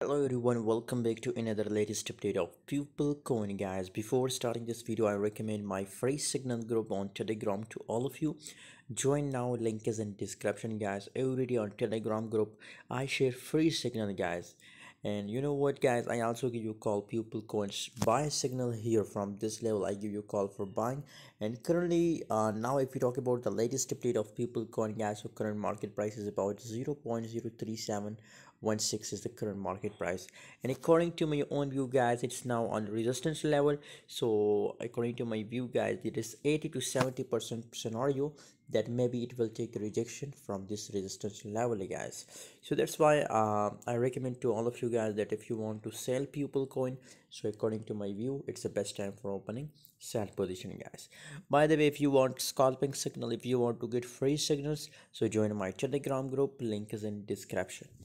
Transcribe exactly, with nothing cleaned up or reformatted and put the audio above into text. Hello everyone, welcome back to another latest update of People Coin, guys. Before starting this video, I recommend my free signal group on Telegram to all of you. Join now, link is in description, guys. Every day on Telegram group I share free signal, guys. And you know what, guys, I also give you call People Coins buy signal here. From this level I give you call for buying. And currently uh now if you talk about the latest update of People Coin, guys, so current market price is about zero point zero three seven one six is the current market price, and according to my own view, guys, it's now on resistance level. So according to my view, guys, it is eighty to seventy percent scenario that maybe it will take rejection from this resistance level, guys. So that's why uh, I recommend to all of you guys that if you want to sell People Coin, so according to my view, it's the best time for opening sell position, guys. By the way, if you want scalping signal, if you want to get free signals, so join my Telegram group, link is in description.